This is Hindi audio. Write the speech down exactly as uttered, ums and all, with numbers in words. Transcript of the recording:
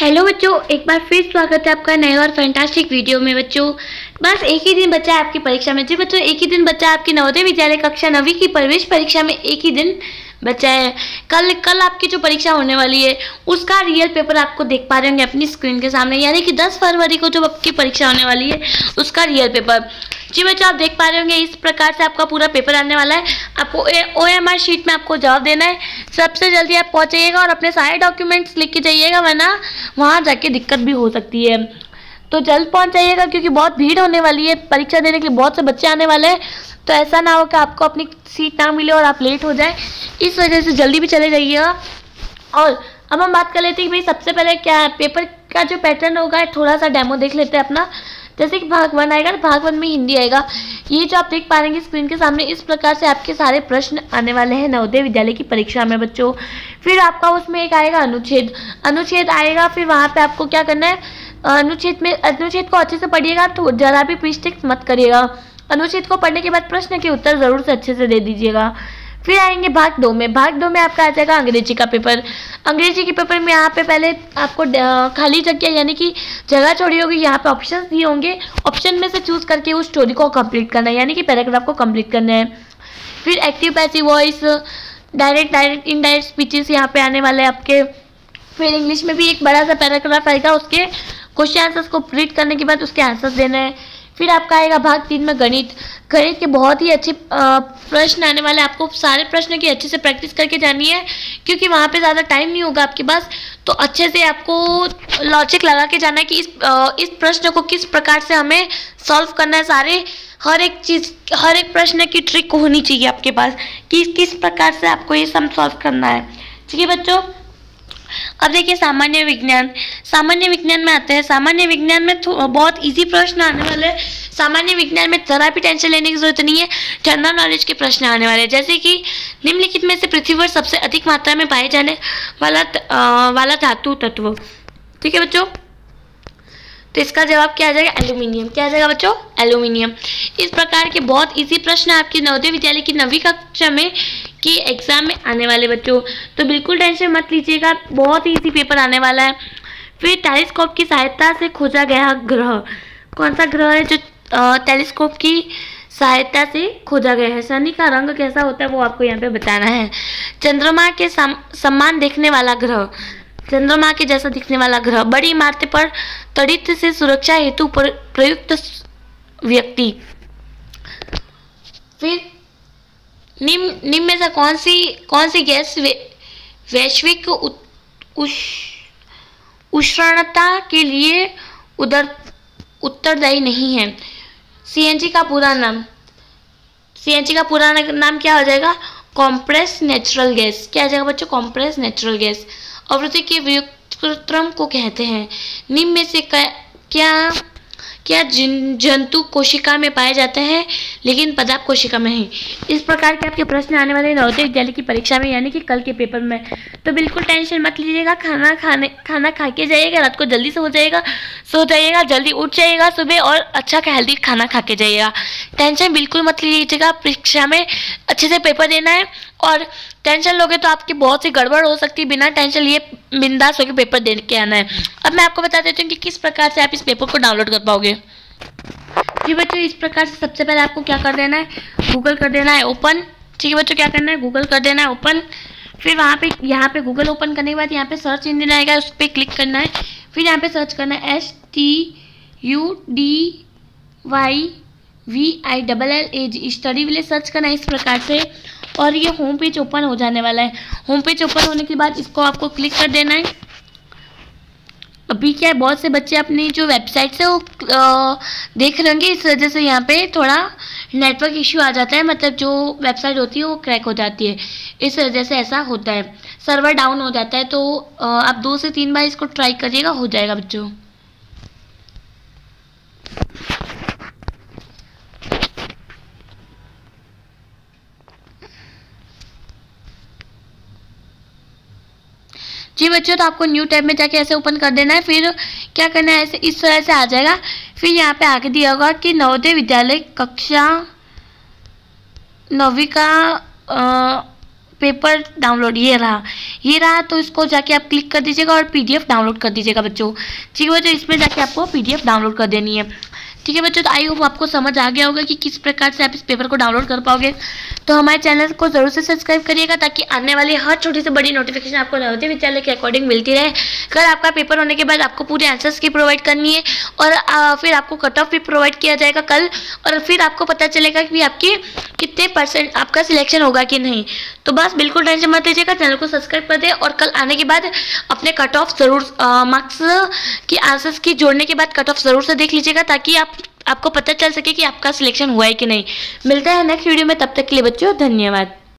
हेलो बच्चों, एक बार फिर स्वागत है आपका नए और फैंटास्टिक वीडियो में। बच्चों बस एक ही दिन बचा है आपकी परीक्षा में। जी बच्चों, एक ही दिन बचा है आपकी नवोदय विद्यालय कक्षा नवीं की प्रवेश परीक्षा में। एक ही दिन बचा है। कल कल आपकी जो परीक्षा होने वाली है उसका रियल पेपर आपको देख पा रहे होंगे अपनी स्क्रीन के सामने, यानी कि दस फरवरी को जो आपकी परीक्षा होने वाली है उसका रियल पेपर। जी बच्चों, आप देख पा रहे होंगे इस प्रकार से आपका पूरा पेपर आने वाला है। आपको ओ एम आर शीट में आपको जवाब देना है। सबसे जल्दी आप पहुँचाइएगा और अपने सारे डॉक्यूमेंट्स लिख के जाइएगा, वरना वहाँ जाके दिक्कत भी हो सकती है। तो जल्द पहुँच जाइएगा क्योंकि बहुत भीड़ होने वाली है। परीक्षा देने के लिए बहुत से बच्चे आने वाले हैं, तो ऐसा ना हो कि आपको अपनी सीट ना मिले और आप लेट हो जाए। इस वजह से जल्दी भी चले जाइएगा। और अब हम बात कर लेते हैं कि भाई सबसे पहले क्या है पेपर का जो पैटर्न होगा, थोड़ा सा डेमो देख लेते हैं अपना। जैसे कि भाग वन आएगा तो भाग वन में हिंदी आएगा। ये जो आप देख पा रहे हैं स्क्रीन के सामने, इस प्रकार से आपके सारे प्रश्न आने वाले हैं नवोदय विद्यालय की परीक्षा में बच्चों। फिर आपका उसमें एक आएगा अनुच्छेद। अनुच्छेद आएगा, फिर वहाँ पे आपको क्या करना है, अनुच्छेद में अनुच्छेद को अच्छे से पढ़िएगा, तो जरा भी पृष्ठिक मत करिएगा। अनुच्छेद को पढ़ने के बाद प्रश्न के उत्तर ज़रूर से अच्छे से दे दीजिएगा। फिर आएंगे भाग दो में। भाग दो में आपका आ जाएगा अंग्रेजी का पेपर। अंग्रेजी के पेपर में यहाँ पे पहले आपको खाली जगह यानी कि जगह छोड़ी होगी, यहाँ पे ऑप्शंस दिए होंगे। ऑप्शन में से चूज करके उस स्टोरी को कंप्लीट करना है, यानी कि पैराग्राफ को कंप्लीट करना है। फिर active passive voice, direct direct indirect speeches यहाँ पे आने वाले हैं आपके। फिर इंग्लिश में भी एक बड़ा सा पैराग्राफ आएगा, उसके क्वेश्चन आंसर्स को रीड करने के बाद उसके आंसर्स देना है। फिर आपका आएगा भाग तीन में गणित। गणित के बहुत ही अच्छे प्रश्न आने वाले हैं। आपको सारे प्रश्न की अच्छे से प्रैक्टिस करके जानी है क्योंकि वहाँ पे ज़्यादा टाइम नहीं होगा आपके पास, तो अच्छे से आपको लॉजिक लगा के जाना है कि इस इस प्रश्न को किस प्रकार से हमें सॉल्व करना है। सारे हर एक चीज़, हर एक प्रश्न की ट्रिक होनी चाहिए आपके पास कि किस प्रकार से आपको ये सम सॉल्व करना है। ठीक है बच्चों, अब देखिए सामान्य विज्ञान। सामान्य विज्ञान में आते हैं। सामान्य विज्ञान में बहुत इजी प्रश्न आने वाले हैं। सामान्य विज्ञान में जरा भी टेंशन लेने की जरूरत नहीं है। जनरल नॉलेज के प्रश्न आने वाले हैं, जैसे कि निम्नलिखित में से पृथ्वी पर सबसे अधिक मात्रा में पाए जाने वाला आ, वाला धातु तत्व। ठीक है बच्चों, तो इसका जवाब क्या आ जाएगा, एल्यूमिनियम। क्या आ जाएगा बच्चों, एल्यूमिनियम। इस प्रकार के बहुत इजी प्रश्न आपके नवोदय विद्यालय की नवीं कक्षा में कि एग्ज़ाम में आने वाले बच्चों, तो बिल्कुल टेंशन मत लीजिएगा। बहुत ही इजी पेपर आने वाला है। फिर टेलीस्कोप की सहायता से खोजा गया ग्रह। कौन सा ग्रह है जो टेलीस्कोप की सहायता से खोजा गया है। शनि का रंग कैसा होता है वो आपको यहाँ पे बताना है। चंद्रमा के सम, सम्मान देखने वाला ग्रह। चंद्रमा के जैसा दिखने वाला ग्रह। बड़ी इमारतें पर तड़ित से सुरक्षा हेतु प्रयुक्त व्यक्ति। फिर निम्न निम्न में से कौन सी कौन सी गैस वे, वैश्विक उष्णता के लिए उधर उत्तरदायी नहीं है। सीएनजी का पूरा नाम सीएनजी का पूरा नाम क्या हो जाएगा, कॉम्प्रेस नेचुरल गैस। क्या आ जाएगा बच्चों, कॉम्प्रेस नेचुरल गैस। आवृत्ति के व्युत्क्रम को कहते हैं। निम्न में से क्या क्या जंतु कोशिका में पाए जाते हैं लेकिन पदार्थ कोशिका में है। इस प्रकार के आपके प्रश्न आने वाले नवोदय विद्यालय की परीक्षा में, यानी कि कल के पेपर में। तो बिल्कुल टेंशन मत लीजिएगा। खाना खाने खाना खा के जाइएगा, रात को जल्दी सो जाइएगा सो जाइएगा जल्दी उठ जाइएगा सुबह, और अच्छा हेल्दी खाना खा के जाइएगा। टेंशन बिल्कुल मत लीजिएगा। परीक्षा में अच्छे से पेपर देना है, और टेंशन लोगे तो आपकी बहुत सी गड़बड़ हो सकती है। बिना टेंशन लिए बिंदास होकर पेपर दे के आना है। अब मैं आपको बता देती हूँ कि किस प्रकार से आप इस पेपर को डाउनलोड कर पाओगे। जी बच्चों, इस प्रकार से सबसे पहले आपको क्या कर देना है, गूगल कर देना है ओपन। ठीक है बच्चों, क्या करना है, गूगल कर देना है ओपन। फिर वहाँ पे यहाँ पे गूगल ओपन करने के बाद यहाँ पे सर्च इंजन आएगा, उस पर क्लिक करना है। फिर यहाँ पे सर्च करना है S T U D Y V I double L A G, study village search करना है इस प्रकार से। और ये होम पेज ओपन हो जाने वाला है। होम पेज ओपन होने के बाद इसको आपको क्लिक कर देना है। अभी क्या है, बहुत से बच्चे अपनी जो वेबसाइट से वो देख रहेंगे, इस वजह से यहाँ पे थोड़ा नेटवर्क इश्यू आ जाता है, मतलब जो वेबसाइट होती है वो क्रैक हो जाती है, इस वजह से ऐसा होता है। सर्वर डाउन हो जाता है, तो आप दो से तीन बार इसको ट्राई करिएगा, हो जाएगा बच्चों। जी बच्चों, तो आपको न्यू टैब में जाके ऐसे ओपन कर देना है। फिर क्या करना है, ऐसे इस तरह से आ जाएगा। फिर यहाँ पे आगे दिया होगा कि नवोदय विद्यालय कक्षा नवीं का आ, पेपर डाउनलोड ये रहा ये रहा तो इसको जाके आप क्लिक कर दीजिएगा और पीडीएफ डाउनलोड कर दीजिएगा बच्चों। ठीक है बच्चों, इसमें जाके आपको पीडीएफ डाउनलोड कर देनी है। ठीक है बच्चों, तो आई होप आपको समझ आ गया होगा कि किस प्रकार से आप इस पेपर को डाउनलोड कर पाओगे। तो हमारे चैनल को जरूर से सब्सक्राइब करिएगा ताकि आने वाली हर छोटी से बड़ी नोटिफिकेशन आपको नवोदय विद्यालय के अकॉर्डिंग मिलती रहे। कल आपका पेपर होने के बाद आपको पूरे आंसर्स की प्रोवाइड करनी है और आ, फिर आपको कट ऑफ भी प्रोवाइड किया जाएगा कल, और फिर आपको पता चलेगा कि आपके कितने परसेंट आपका सिलेक्शन होगा कि नहीं। तो बस बिल्कुल टेंशन मत लीजिएगा, चैनल को सब्सक्राइब कर दें और कल आने के बाद अपने कट ऑफ जरूर मार्क्स की आंसर्स की जोड़ने के बाद कट ऑफ जरूर से देख लीजिएगा ताकि आप आपको पता चल सके कि आपका सिलेक्शन हुआ है कि नहीं। मिलता है नेक्स्ट वीडियो में, तब तक के लिए बच्चों धन्यवाद।